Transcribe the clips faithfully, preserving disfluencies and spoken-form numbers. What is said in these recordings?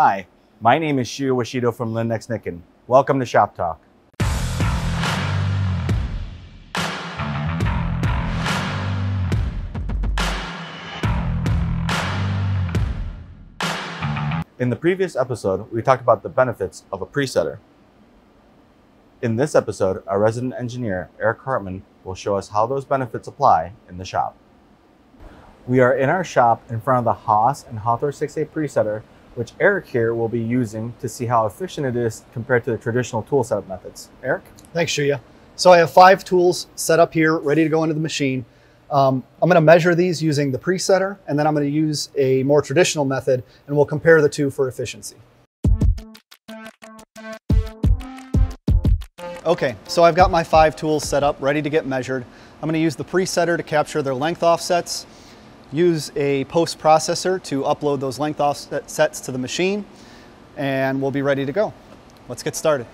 Hi, my name is Shio Washido from Lyndex-Nikken. Welcome to Shop Talk. In the previous episode, we talked about the benefits of a presetter. In this episode, our resident engineer, Eric Hartman, will show us how those benefits apply in the shop. We are in our shop in front of the Haas and Hawthorne six A presetter, which Eric here will be using to see how efficient it is compared to the traditional tool setup methods. Eric? Thanks, Shia. So I have five tools set up here, ready to go into the machine. Um, I'm gonna measure these using the presetter, and then I'm gonna use a more traditional method, and we'll compare the two for efficiency. Okay, so I've got my five tools set up, ready to get measured. I'm gonna use the presetter to capture their length offsets, use a post processor to upload those length offsets to the machine, and we'll be ready to go. Let's get started.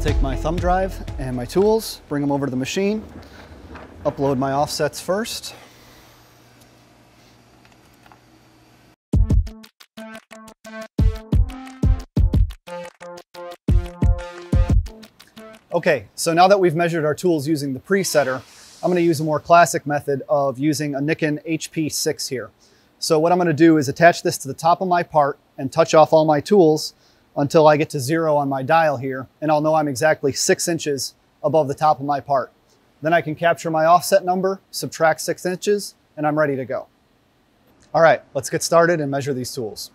Take my thumb drive and my tools, bring them over to the machine, upload my offsets first. Okay, so now that we've measured our tools using the presetter, I'm going to use a more classic method of using a Nikken H P six here. So what I'm going to do is attach this to the top of my part and touch off all my tools until I get to zero on my dial here, and I'll know I'm exactly six inches above the top of my part. Then I can capture my offset number, subtract six inches, and I'm ready to go. All right, let's get started and measure these tools.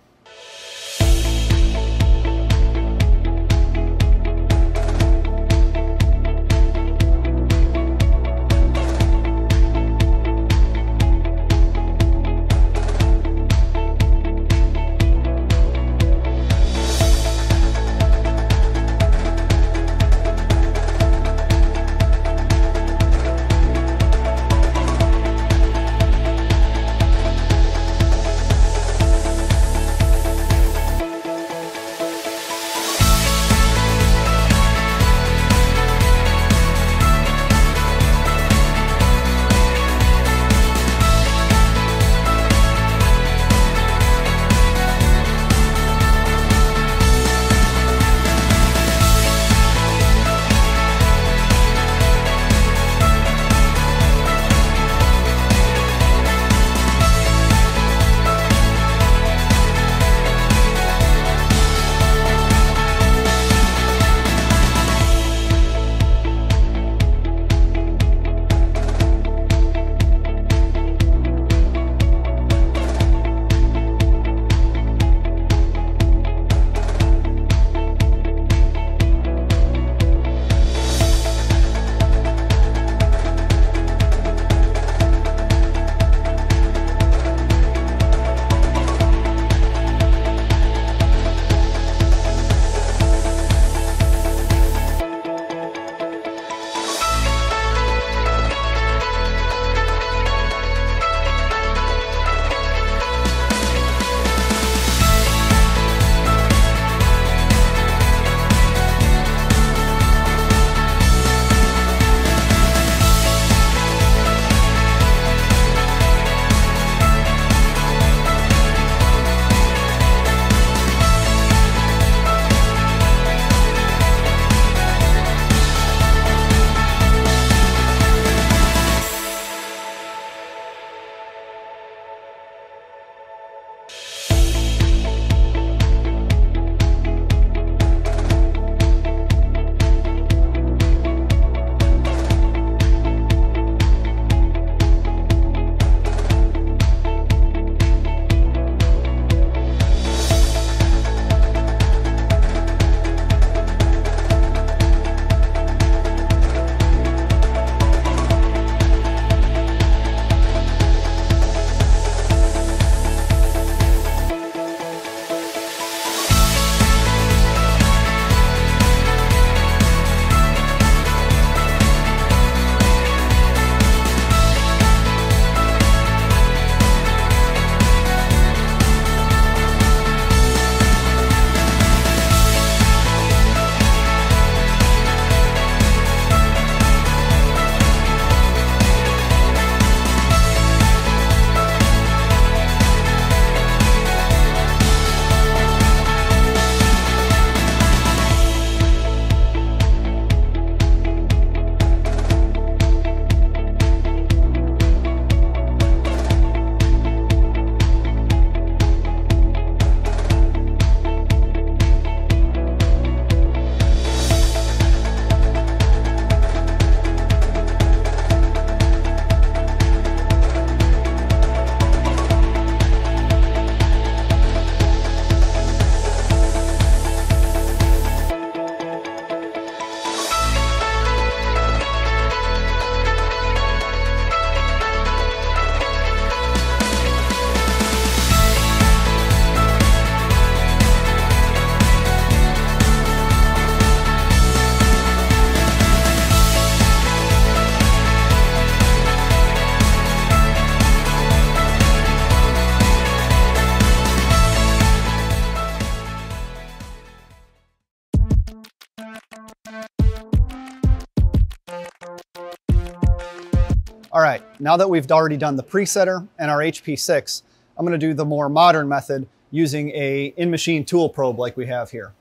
All right, now that we've already done the presetter and our H P six, I'm gonna do the more modern method using a in-machine tool probe like we have here.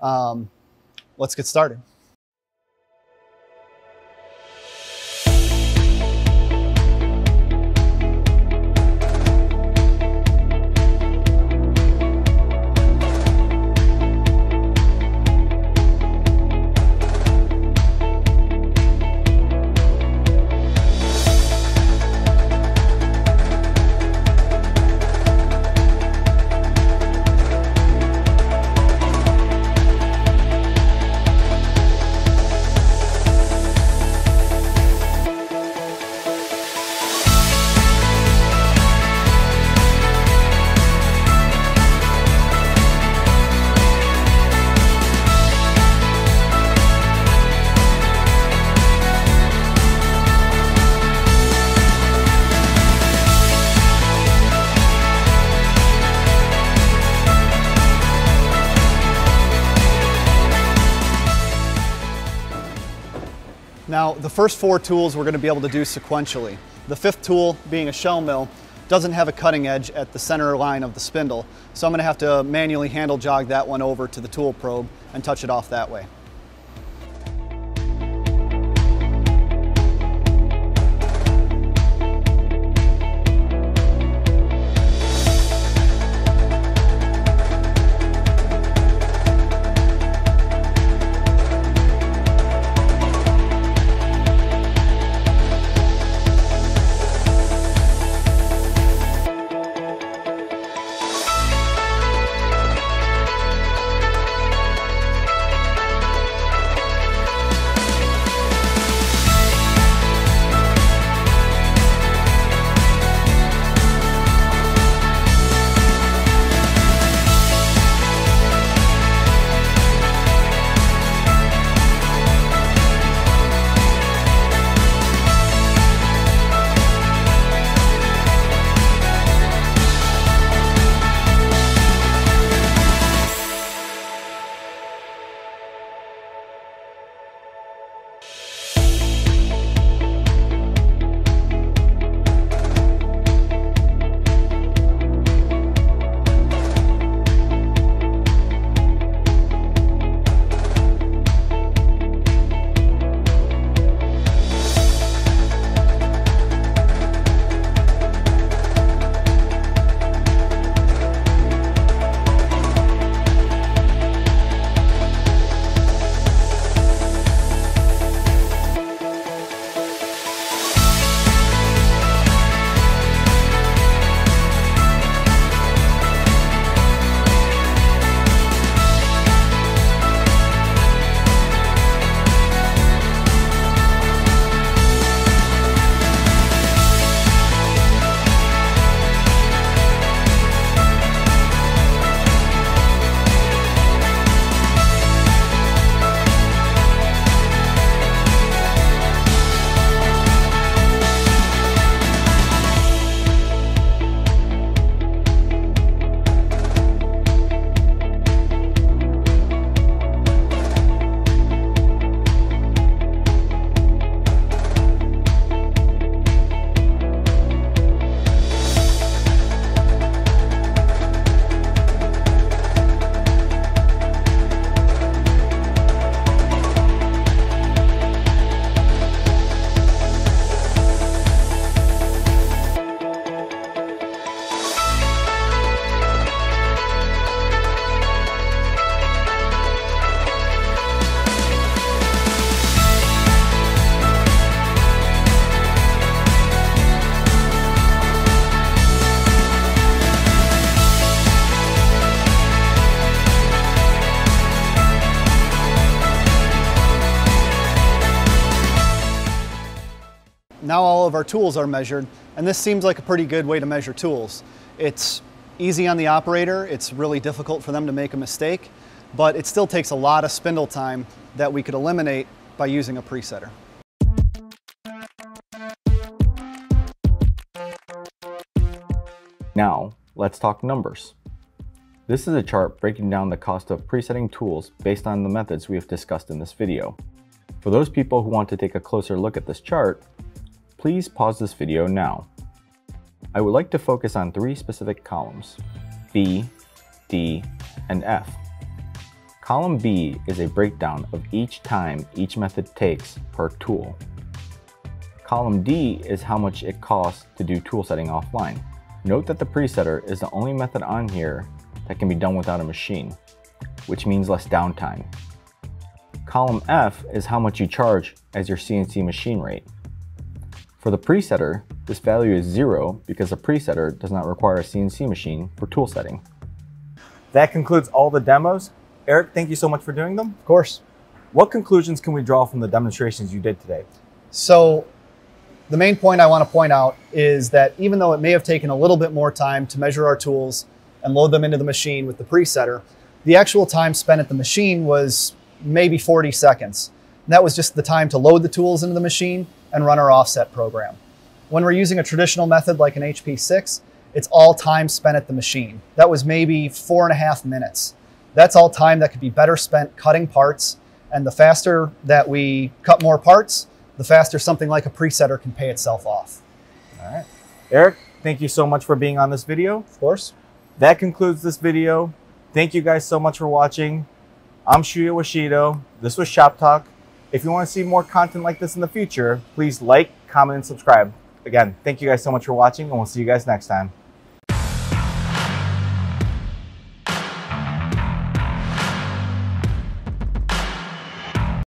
Um, let's get started. The first four tools we're going to be able to do sequentially. The fifth tool, being a shell mill, doesn't have a cutting edge at the center line of the spindle, so I'm going to have to manually handle jog that one over to the tool probe and touch it off that way. Now all of our tools are measured, and this seems like a pretty good way to measure tools. It's easy on the operator, it's really difficult for them to make a mistake, but it still takes a lot of spindle time that we could eliminate by using a presetter. Now, let's talk numbers. This is a chart breaking down the cost of presetting tools based on the methods we have discussed in this video. For those people who want to take a closer look at this chart, please pause this video now. I would like to focus on three specific columns, B, D, and F. Column B is a breakdown of each time each method takes per tool. Column D is how much it costs to do tool setting offline. Note that the presetter is the only method on here that can be done without a machine, which means less downtime. Column F is how much you charge as your C N C machine rate. For the presetter, this value is zero because the presetter does not require a C N C machine for tool setting. That concludes all the demos. Eric, thank you so much for doing them. Of course. What conclusions can we draw from the demonstrations you did today? So the main point I want to point out is that even though it may have taken a little bit more time to measure our tools and load them into the machine with the presetter, the actual time spent at the machine was maybe forty seconds. And that was just the time to load the tools into the machine and run our offset program. When we're using a traditional method like an H P six, it's all time spent at the machine. That was maybe four and a half minutes. That's all time that could be better spent cutting parts, and the faster that we cut more parts, the faster something like a presetter can pay itself off. All right. Eric, thank you so much for being on this video. Of course. That concludes this video. Thank you guys so much for watching. I'm Shio Washido. This was Shop Talk. If you want to see more content like this in the future, please like, comment, and subscribe. Again, thank you guys so much for watching, and we'll see you guys next time.